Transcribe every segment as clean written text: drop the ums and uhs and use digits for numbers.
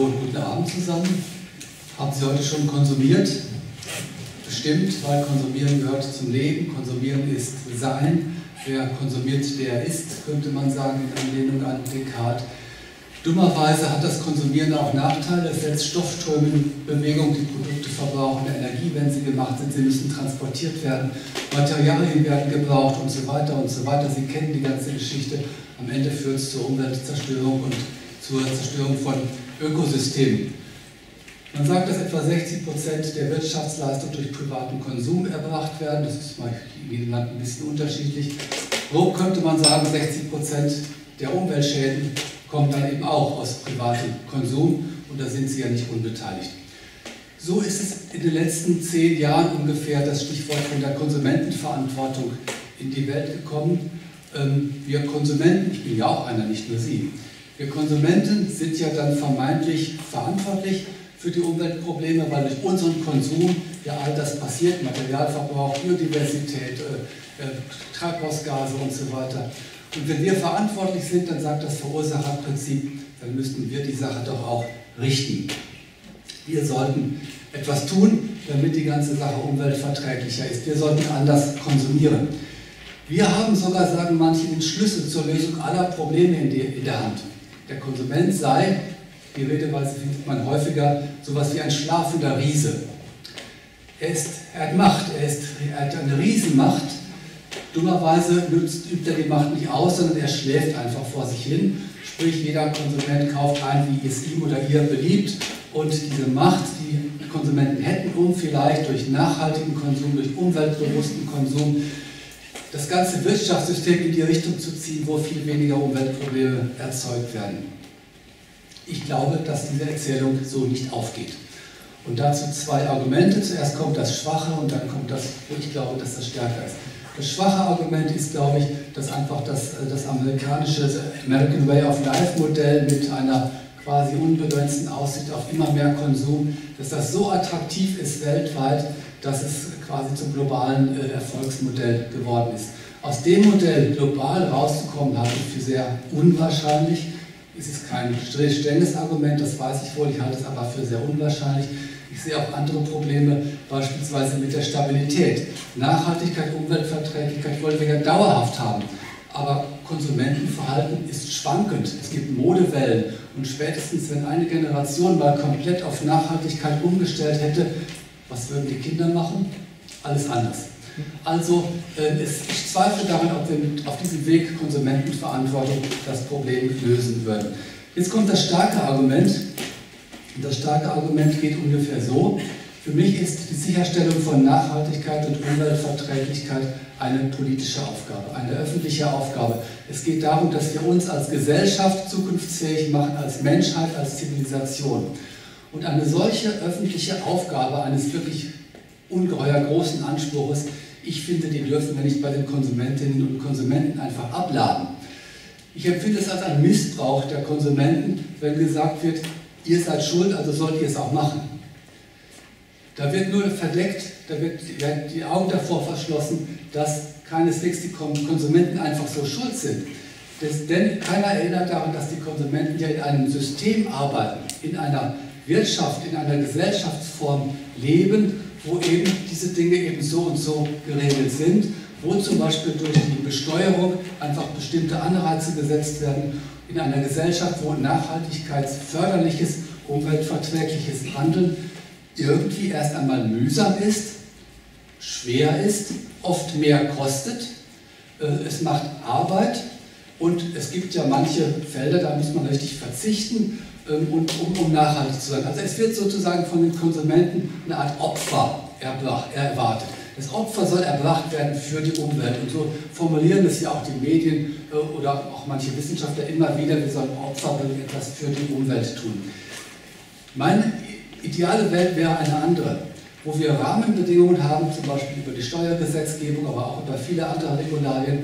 Hallo, guten Abend zusammen. Haben Sie heute schon konsumiert? Bestimmt, weil Konsumieren gehört zum Leben. Konsumieren ist Sein. Wer konsumiert, der ist, könnte man sagen, in Anlehnung an Descartes. Dummerweise hat das Konsumieren auch Nachteile. Es setzt Stoffströme in Bewegung, die Produkte verbrauchen Energie, wenn sie gemacht sind. Sie müssen transportiert werden, Materialien werden gebraucht und so weiter und so weiter. Sie kennen die ganze Geschichte. Am Ende führt es zur Umweltzerstörung und zur Zerstörung von Ökosystemen. Man sagt, dass etwa 60% der Wirtschaftsleistung durch privaten Konsum erbracht werden. Das ist mal in jedem Land ein bisschen unterschiedlich. Grob könnte man sagen, 60% der Umweltschäden kommt dann eben auch aus privatem Konsum und da sind Sie ja nicht unbeteiligt. So ist es in den letzten 10 Jahren ungefähr das Stichwort von der Konsumentenverantwortung in die Welt gekommen. Wir Konsumenten, ich bin ja auch einer, nicht nur Sie, wir Konsumenten sind ja dann vermeintlich verantwortlich für die Umweltprobleme, weil durch unseren Konsum ja all das passiert, Materialverbrauch, Biodiversität, Treibhausgase und so weiter. Und wenn wir verantwortlich sind, dann sagt das Verursacherprinzip, dann müssten wir die Sache doch auch richten. Wir sollten etwas tun, damit die ganze Sache umweltverträglicher ist. Wir sollten anders konsumieren. Wir haben sogar, sagen manche, den Schlüssel zur Lösung aller Probleme in der Hand. Der Konsument sei, die Redeweise findet man häufiger, sowas wie ein schlafender Riese. Er hat Macht, er hat eine Riesenmacht. Dummerweise übt er die Macht nicht aus, sondern er schläft einfach vor sich hin. Sprich, jeder Konsument kauft ein, wie es ihm oder ihr beliebt. Und diese Macht, die Konsumenten hätten, um vielleicht durch nachhaltigen Konsum, durch umweltbewussten Konsum, das ganze Wirtschaftssystem in die Richtung zu ziehen, wo viel weniger Umweltprobleme erzeugt werden. Ich glaube, dass diese Erzählung so nicht aufgeht. Und dazu 2 Argumente. Zuerst kommt das Schwache und dann kommt das, wo ich glaube, dass das stärker ist. Das schwache Argument ist, glaube ich, dass einfach das amerikanische American Way of Life Modell mit einer quasi unbegrenzten Aussicht auf immer mehr Konsum, dass das so attraktiv ist weltweit, dass es quasi zum globalen Erfolgsmodell geworden ist. Aus dem Modell global rauszukommen, halte ich für sehr unwahrscheinlich. Es ist kein strenges Argument, das weiß ich wohl, ich halte es aber für sehr unwahrscheinlich. Ich sehe auch andere Probleme, beispielsweise mit der Stabilität. Nachhaltigkeit, Umweltverträglichkeit wollen wir ja dauerhaft haben. Aber Konsumentenverhalten ist schwankend. Es gibt Modewellen. Und spätestens, wenn eine Generation mal komplett auf Nachhaltigkeit umgestellt hätte, was würden die Kinder machen? Alles anders. Also, ich zweifle daran, ob wir auf diesem Weg Konsumentenverantwortung das Problem lösen würden. Jetzt kommt das starke Argument. Das starke Argument geht ungefähr so. Für mich ist die Sicherstellung von Nachhaltigkeit und Umweltverträglichkeit eine politische Aufgabe, eine öffentliche Aufgabe. Es geht darum, dass wir uns als Gesellschaft zukunftsfähig machen, als Menschheit, als Zivilisation. Und eine solche öffentliche Aufgabe eines wirklich ungeheuer großen Anspruchs, ich finde, die dürfen wir nicht bei den Konsumentinnen und Konsumenten einfach abladen. Ich empfinde es als einen Missbrauch der Konsumenten, wenn gesagt wird, ihr seid schuld, also sollt ihr es auch machen. Da wird nur verdeckt, da wird die Augen davor verschlossen, dass keineswegs die Konsumenten einfach so schuld sind. Denn keiner erinnert daran, dass die Konsumenten ja in einem System arbeiten, in einer Wirtschaft, in einer Gesellschaftsform leben, wo eben diese Dinge eben so und so geregelt sind, wo zum Beispiel durch die Besteuerung einfach bestimmte Anreize gesetzt werden, in einer Gesellschaft, wo nachhaltigkeitsförderliches, umweltverträgliches Handeln irgendwie erst einmal mühsam ist, schwer ist, oft mehr kostet, es macht Arbeit und es gibt ja manche Felder, da muss man richtig verzichten, um nachhaltig zu sein. Also es wird sozusagen von den Konsumenten eine Art Opfer erwartet. Das Opfer soll erbracht werden für die Umwelt. Und so formulieren es ja auch die Medien oder auch manche Wissenschaftler immer wieder, wir sollen Opfer etwas für die Umwelt tun. Meine ideale Welt wäre eine andere, wo wir Rahmenbedingungen haben, zum Beispiel über die Steuergesetzgebung, aber auch über viele andere Regularien,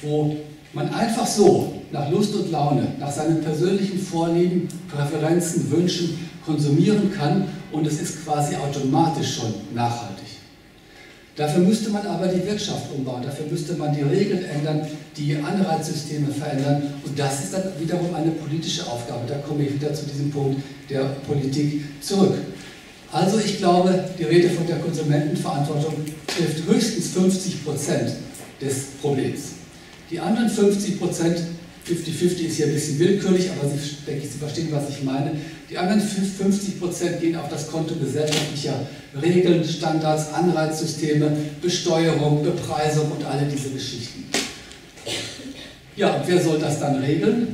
wo man einfach so nach Lust und Laune, nach seinen persönlichen Vorlieben, Präferenzen, Wünschen konsumieren kann und es ist quasi automatisch schon nachhaltig. Dafür musste man aber die Wirtschaft umbauen, dafür müsste man die Regeln ändern, die Anreizsysteme verändern, und das ist dann wiederum eine politische Aufgabe. Da komme ich wieder zu diesem Punkt der Politik zurück. Also ich glaube, die Rede von der Konsumentenverantwortung trifft höchstens 50% des Problems. Die anderen 50%, 50-50 ist hier ein bisschen willkürlich, aber Sie, denke ich, Sie verstehen, was ich meine. Die anderen 50% gehen auf das Konto gesellschaftlicher Regeln, Standards, Anreizsysteme, Besteuerung, Bepreisung und alle diese Geschichten. Ja, und wer soll das dann regeln?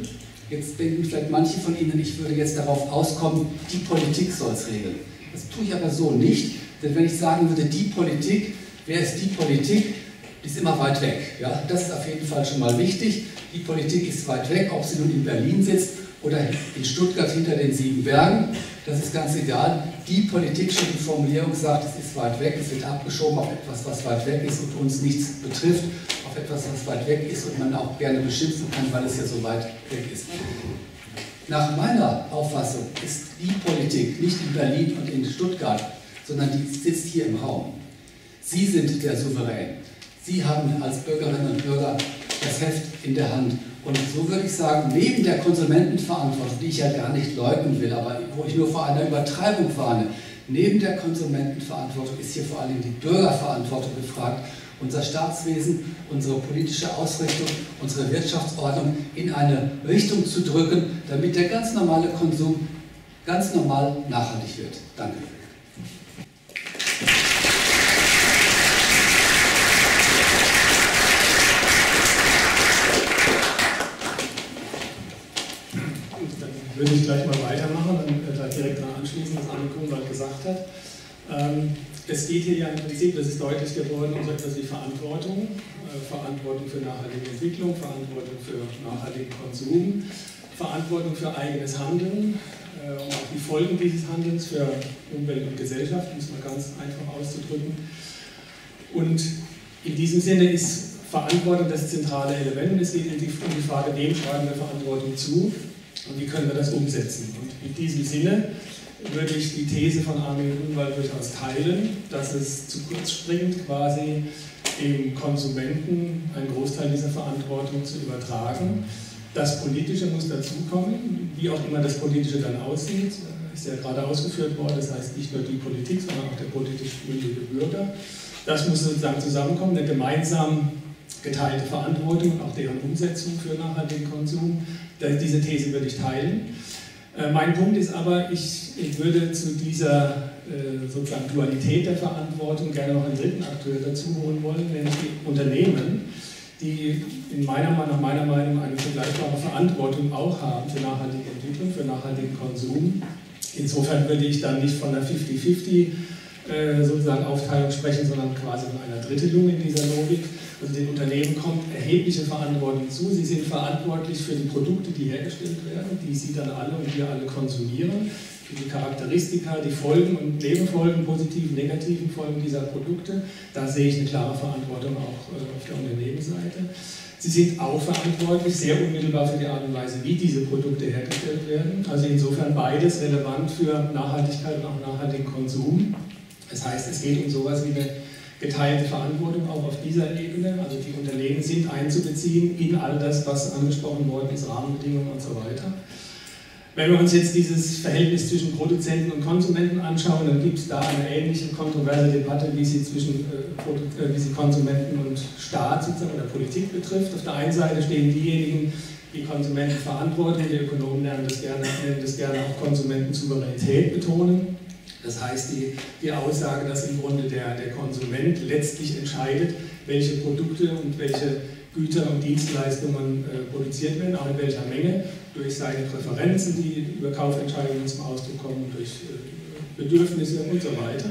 Jetzt denken vielleicht manche von Ihnen, ich würde jetzt darauf auskommen, die Politik soll es regeln. Das tue ich aber so nicht, denn wenn ich sagen würde, die Politik, wer ist die Politik? Die ist immer weit weg. Ja? Das ist auf jeden Fall schon mal wichtig. Die Politik ist weit weg, ob sie nun in Berlin sitzt oder in Stuttgart hinter den sieben Bergen. Das ist ganz egal. Die Politik, schon die Formulierung sagt, es ist weit weg, es wird abgeschoben auf etwas, was weit weg ist und uns nichts betrifft, auf etwas, was weit weg ist und man auch gerne beschimpfen kann, weil es ja so weit weg ist. Nach meiner Auffassung ist die Politik nicht in Berlin und in Stuttgart, sondern die sitzt hier im Raum. Sie sind der Souverän. Sie haben als Bürgerinnen und Bürger das Heft in der Hand. Und so würde ich sagen, neben der Konsumentenverantwortung, die ich ja gar nicht leugnen will, aber wo ich nur vor einer Übertreibung warne, neben der Konsumentenverantwortung ist hier vor allem die Bürgerverantwortung gefragt, unser Staatswesen, unsere politische Ausrichtung, unsere Wirtschaftsordnung in eine Richtung zu drücken, damit der ganz normale Konsum ganz normal nachhaltig wird. Danke. Würde ich gleich mal weitermachen und gleich direkt daran anschließen, was Armin Grunwald gesagt hat. Es geht hier ja im Prinzip, das ist deutlich geworden, um etwas wie Verantwortung. Verantwortung für nachhaltige Entwicklung, Verantwortung für nachhaltigen Konsum, Verantwortung für eigenes Handeln und auch die Folgen dieses Handelns für Umwelt und Gesellschaft, um es mal ganz einfach auszudrücken. Und in diesem Sinne ist Verantwortung das zentrale Element und es geht um die Frage, wem schreiben wir Verantwortung zu? Und wie können wir das umsetzen? Und in diesem Sinne würde ich die These von Armin Grunwald durchaus teilen, dass es zu kurz springt, quasi dem Konsumenten einen Großteil dieser Verantwortung zu übertragen. Das Politische muss dazukommen, wie auch immer das Politische dann aussieht, ist ja gerade ausgeführt worden, das heißt nicht nur die Politik, sondern auch der politisch mündige Bürger. Das muss sozusagen zusammenkommen, eine gemeinsam geteilte Verantwortung und auch deren Umsetzung für nachhaltigen Konsum. Diese These würde ich teilen. Mein Punkt ist aber, ich würde zu dieser sozusagen Dualität der Verantwortung gerne noch einen dritten Akteur dazu holen wollen, nämlich die Unternehmen, die nach meiner Meinung eine vergleichbare Verantwortung auch haben für nachhaltige Entwicklung, für nachhaltigen Konsum. Insofern würde ich dann nicht von der 50-50 sozusagen Aufteilung sprechen, sondern quasi von einer Drittelung in dieser Logik. Also den Unternehmen kommt erhebliche Verantwortung zu. Sie sind verantwortlich für die Produkte, die hergestellt werden, die Sie dann alle und wir alle konsumieren, für die Charakteristika, die Folgen und Nebenfolgen, positiven, negativen Folgen dieser Produkte. Da sehe ich eine klare Verantwortung auch auf der Unternehmensseite. Sie sind auch verantwortlich, sehr unmittelbar für die Art und Weise, wie diese Produkte hergestellt werden. Also insofern beides relevant für Nachhaltigkeit und auch nachhaltigen Konsum. Das heißt, es geht um sowas wie eine geteilte Verantwortung auch auf dieser Ebene, also die Unternehmen sind einzubeziehen in all das, was angesprochen worden ist, Rahmenbedingungen und so weiter. Wenn wir uns jetzt dieses Verhältnis zwischen Produzenten und Konsumenten anschauen, dann gibt es da eine ähnliche kontroverse Debatte, wie sie zwischen Konsumenten und Staat oder Politik betrifft. Auf der einen Seite stehen diejenigen, die Konsumenten verantworten, die Ökonomen nennen das gerne auch Konsumentensouveränität betonen. Das heißt, die Aussage, dass im Grunde der Konsument letztlich entscheidet, welche Produkte und welche Güter und Dienstleistungen produziert werden, auch in welcher Menge, durch seine Präferenzen, die über Kaufentscheidungen zum Ausdruck kommen, durch Bedürfnisse und so weiter.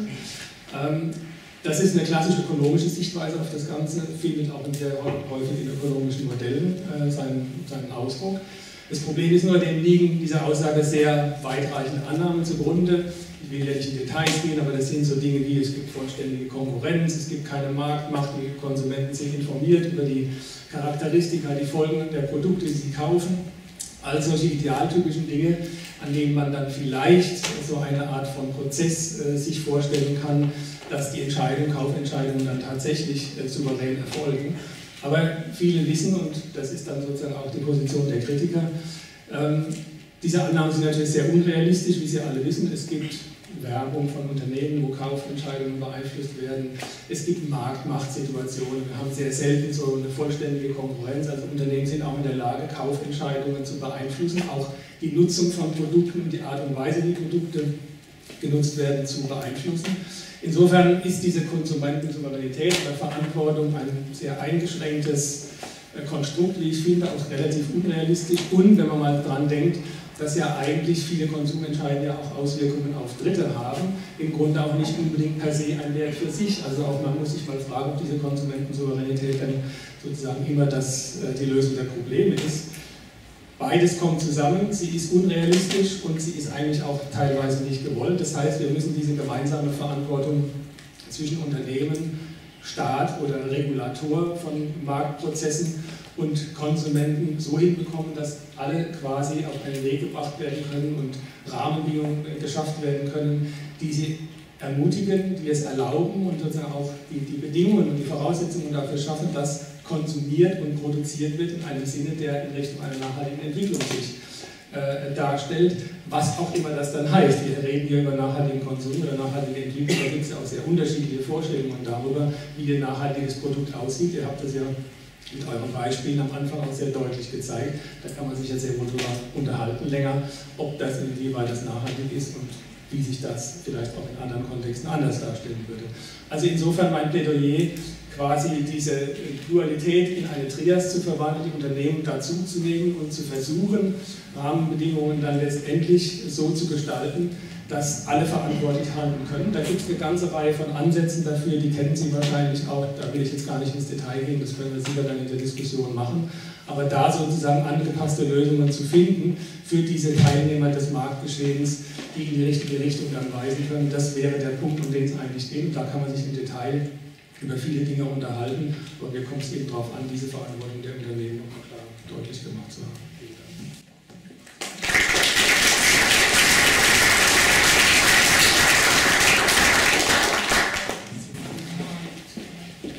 Das ist eine klassische ökonomische Sichtweise auf das Ganze, findet auch sehr häufig in ökonomischen Modellen seinen Ausdruck. Das Problem ist nur, dem liegen dieser Aussage sehr weitreichende Annahmen zugrunde. Ich will ja nicht in Details gehen, aber das sind so Dinge wie, es gibt vollständige Konkurrenz, es gibt keine Marktmacht, die Konsumenten sind informiert über die Charakteristika, die Folgen der Produkte, die sie kaufen. All solche idealtypischen Dinge, an denen man dann vielleicht so eine Art von Prozess sich vorstellen kann, dass die Entscheidungen, Kaufentscheidungen dann tatsächlich souverän erfolgen. Aber viele wissen, und das ist dann sozusagen auch die Position der Kritiker, diese Annahmen sind natürlich sehr unrealistisch, wie Sie alle wissen. Es gibt Werbung von Unternehmen, wo Kaufentscheidungen beeinflusst werden. Es gibt Marktmachtsituationen. Wir haben sehr selten so eine vollständige Konkurrenz. Also Unternehmen sind auch in der Lage, Kaufentscheidungen zu beeinflussen, auch die Nutzung von Produkten und die Art und Weise, wie Produkte genutzt werden, zu beeinflussen. Insofern ist diese Konsumentensouveränität oder Verantwortung ein sehr eingeschränktes Konstrukt, wie ich finde, auch relativ unrealistisch. Und wenn man mal dran denkt, dass ja eigentlich viele Konsumentscheidungen ja auch Auswirkungen auf Dritte haben, im Grunde auch nicht unbedingt per se ein Wert für sich. Also auch man muss sich mal fragen, ob diese Konsumentensouveränität dann sozusagen immer die Lösung der Probleme ist. Beides kommt zusammen, sie ist unrealistisch und sie ist eigentlich auch teilweise nicht gewollt. Das heißt, wir müssen diese gemeinsame Verantwortung zwischen Unternehmen, Staat oder Regulator von Marktprozessen und Konsumenten so hinbekommen, dass alle quasi auf einen Weg gebracht werden können und Rahmenbedingungen geschafft werden können, die sie ermutigen, die es erlauben und sozusagen auch die Bedingungen und die Voraussetzungen dafür schaffen, dass konsumiert und produziert wird in einem Sinne, der in Richtung einer nachhaltigen Entwicklung sich darstellt, was auch immer das dann heißt. Wir reden hier über nachhaltigen Konsum oder nachhaltige Entwicklung, da gibt es ja auch sehr unterschiedliche Vorstellungen darüber, wie ein nachhaltiges Produkt aussieht. Ihr habt das ja mit euren Beispielen am Anfang auch sehr deutlich gezeigt. Da kann man sich ja sehr wohl drüber unterhalten länger, ob das inwieweit das nachhaltig ist und wie sich das vielleicht auch in anderen Kontexten anders darstellen würde. Also insofern mein Plädoyer, quasi diese Dualität in eine Trias zu verwandeln, die Unternehmen dazuzunehmen und zu versuchen, Rahmenbedingungen dann letztendlich so zu gestalten, dass alle verantwortlich handeln können. Da gibt es eine ganze Reihe von Ansätzen dafür, die kennen Sie wahrscheinlich auch, da will ich jetzt gar nicht ins Detail gehen, das können wir sicher dann in der Diskussion machen, aber da sozusagen angepasste Lösungen zu finden für diese Teilnehmer des Marktgeschehens, die in die richtige Richtung dann weisen können, das wäre der Punkt, um den es eigentlich geht. Da kann man sich im Detail über viele Dinge unterhalten, aber mir kommt es eben darauf an, diese Verantwortung der Unternehmen nochmal klar deutlich gemacht zu haben.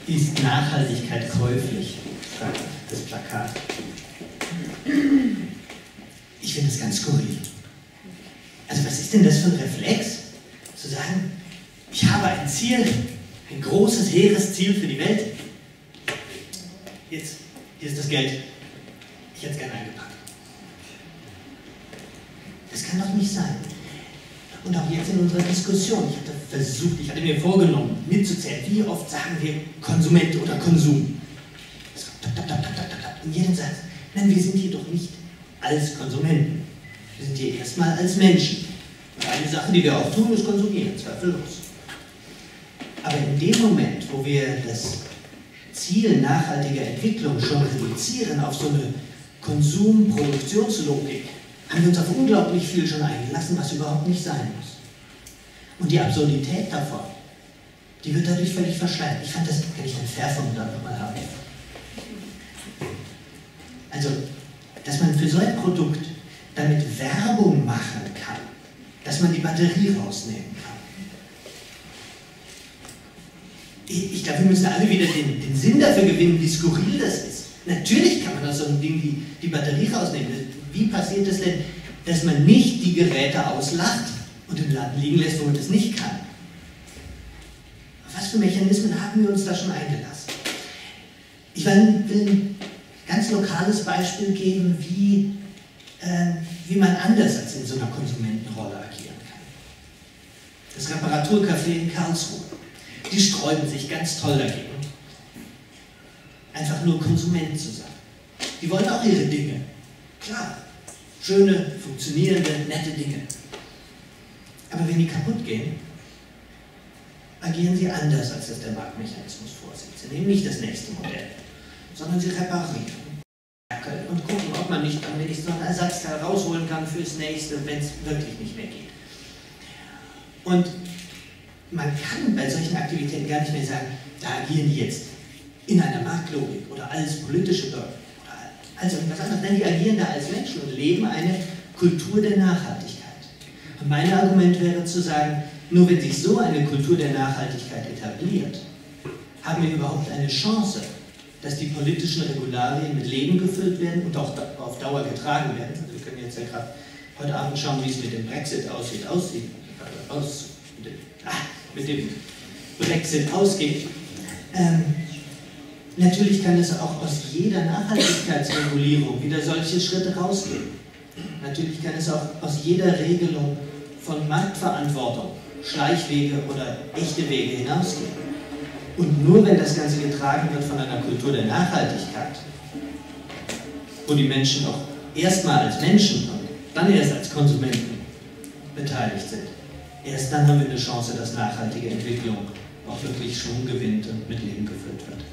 Ist Nachhaltigkeit käuflich? Fragt das Plakat. Ich finde das ganz skurril. Also was ist denn das für ein Reflex, zu sagen, ich habe ein Ziel, ein großes, hehres Ziel für die Welt. Jetzt, hier ist das Geld. Ich hätte es gerne eingepackt. Das kann doch nicht sein. Und auch jetzt in unserer Diskussion, ich hatte mir vorgenommen, mitzuzählen, wie oft sagen wir Konsument oder Konsum. Das kommt tap, tap, tap, tap, tap, tap, in jedem Satz. Nein, wir sind hier doch nicht als Konsumenten. Wir sind hier erstmal als Menschen. Und eine Sache, die wir auch tun, ist konsumieren, zweifellos. Aber in dem Moment, wo wir das Ziel nachhaltiger Entwicklung schon reduzieren auf so eine Konsum-Produktionslogik, haben wir uns auf unglaublich viel schon eingelassen, was überhaupt nicht sein muss. Und die Absurdität davon, die wird dadurch völlig verschleiert. Ich fand das, kann ich den Fairphone dann nochmal haben. Also, dass man für so ein Produkt damit Werbung machen kann, dass man die Batterie rausnehmen kann. Ich glaube, wir müssen alle wieder den Sinn dafür gewinnen, wie skurril das ist. Natürlich kann man aus so einem Ding die Batterie rausnehmen. Wie passiert es denn, dass man nicht die Geräte auslacht und im Laden liegen lässt, wo man das nicht kann? Auf was für Mechanismen haben wir uns da schon eingelassen? Ich will ein ganz lokales Beispiel geben, wie man anders als in so einer Konsumentenrolle agieren kann. Das Reparaturcafé in Karlsruhe. Die sträuben sich ganz toll dagegen, einfach nur Konsumenten zu sein. Die wollen auch ihre Dinge. Klar, schöne, funktionierende, nette Dinge. Aber wenn die kaputt gehen, agieren sie anders, als das der Marktmechanismus vorsieht. Sie nehmen nicht das nächste Modell, sondern sie reparieren und gucken, ob man nicht am wenigsten noch einen Ersatzteil rausholen kann fürs nächste, wenn es wirklich nicht mehr geht. Und man kann bei solchen Aktivitäten gar nicht mehr sagen, da agieren die jetzt in einer Marktlogik oder als politische Bürger oder als irgendwas anderes. Nein, die agieren da als Menschen und leben eine Kultur der Nachhaltigkeit. Und mein Argument wäre zu sagen, Nur wenn sich so eine Kultur der Nachhaltigkeit etabliert, haben wir überhaupt eine Chance, dass die politischen Regularien mit Leben gefüllt werden und auch auf Dauer getragen werden. Also wir können jetzt ja gerade heute Abend schauen, wie es mit dem Brexit ausgeht. Natürlich kann es auch aus jeder Nachhaltigkeitsregulierung wieder solche Schritte rausgehen. Natürlich kann es auch aus jeder Regelung von Marktverantwortung, Schleichwege oder echte Wege hinausgehen. Und nur wenn das Ganze getragen wird von einer Kultur der Nachhaltigkeit, wo die Menschen auch erstmal als Menschen und dann erst als Konsumenten beteiligt sind, erst dann haben wir eine Chance, dass nachhaltige Entwicklung auch wirklich Schwung gewinnt und mit Leben gefüllt wird.